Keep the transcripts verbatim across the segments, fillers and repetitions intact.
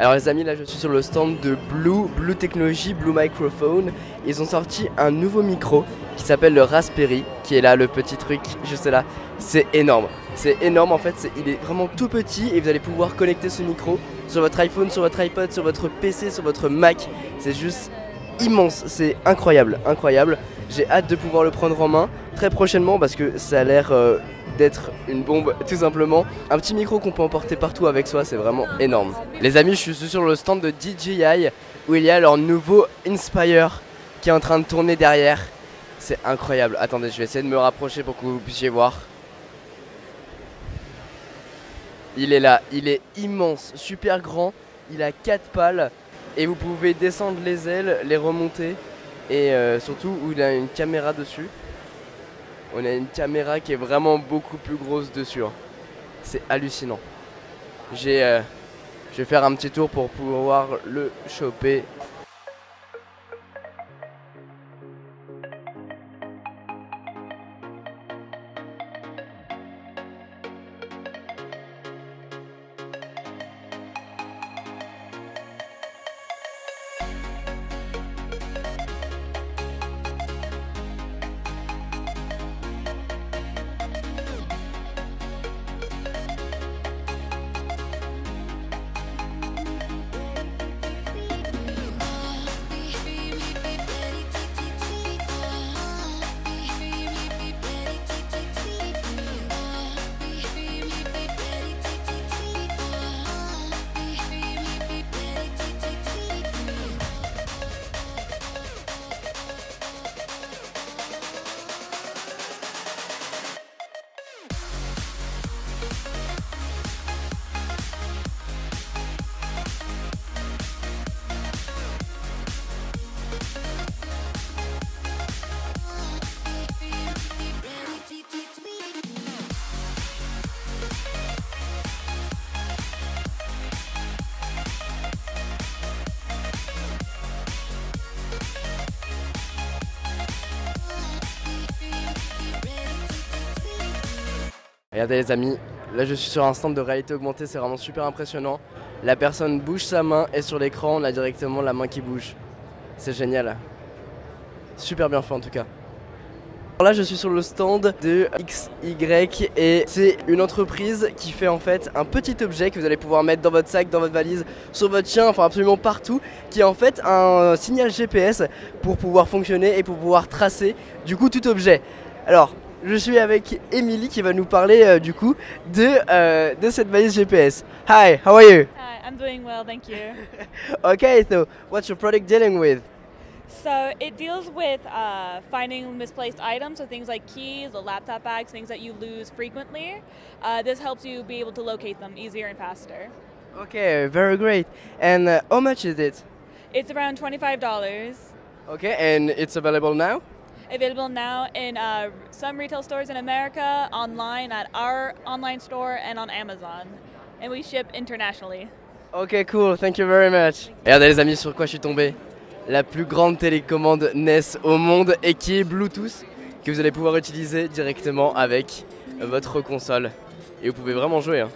Alors les amis, là je suis sur le stand de Blue, Blue Technology, Blue Microphone. Ils ont sorti un nouveau micro qui s'appelle le Raspberry, qui est là, le petit truc juste là. C'est énorme, c'est énorme en fait, est, il est vraiment tout petit et vous allez pouvoir connecter ce micro sur votre iPhone, sur votre iPod, sur votre P C, sur votre Mac. C'est juste immense, c'est incroyable, incroyable. J'ai hâte de pouvoir le prendre en main très prochainement parce que ça a l'air euh, d'être une bombe tout simplement. Un petit micro qu'on peut emporter partout avec soi, c'est vraiment énorme. Les amis, je suis sur le stand de D J I où il y a leur nouveau Inspire qui est en train de tourner derrière. C'est incroyable. Attendez, je vais essayer de me rapprocher pour que vous puissiez voir. Il est là, il est immense, super grand, il a quatre pales et vous pouvez descendre les ailes, les remonter. Et euh, surtout où il a une caméra dessus. On a une caméra qui est vraiment beaucoup plus grosse dessus, hein. C'est hallucinant. J'ai, euh, je vais faire un petit tour pour pouvoir le choper. Regardez les amis, là je suis sur un stand de réalité augmentée, c'est vraiment super impressionnant. La personne bouge sa main et sur l'écran on a directement la main qui bouge. C'est génial. Super bien fait en tout cas. Alors là je suis sur le stand de X Y et c'est une entreprise qui fait en fait un petit objet que vous allez pouvoir mettre dans votre sac, dans votre valise, sur votre chien, enfin absolument partout, qui est en fait un signal G P S pour pouvoir fonctionner et pour pouvoir tracer du coup tout objet. Alors, je suis avec Emilie qui va nous parler euh, du coup de, euh, de cette valise G P S. Hi, how are you? Hi, I'm doing well, thank you. Okay, so what's your product dealing with? So it deals with uh, finding misplaced items, so things like keys, or laptop bags, things that you lose frequently. Uh, this helps you be able to locate them easier and faster. Okay, very great. And uh, how much is it? It's around twenty-five dollars. Okay, and it's available now? Available now in uh, some retail stores in America, online at our online store and on Amazon. And we ship internationally. Ok, cool, thank you very much. Regardez les amis sur quoi je suis tombé. La plus grande télécommande N E S au monde et qui est Bluetooth, que vous allez pouvoir utiliser directement avec votre console. Et vous pouvez vraiment jouer, hein.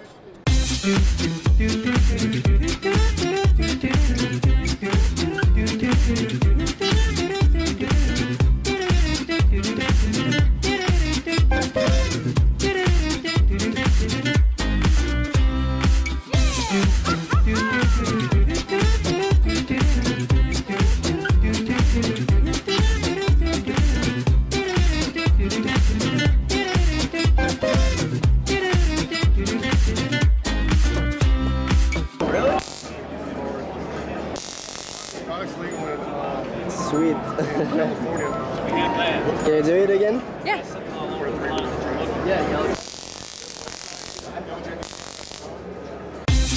Sweet. Can you do it again? Yeah.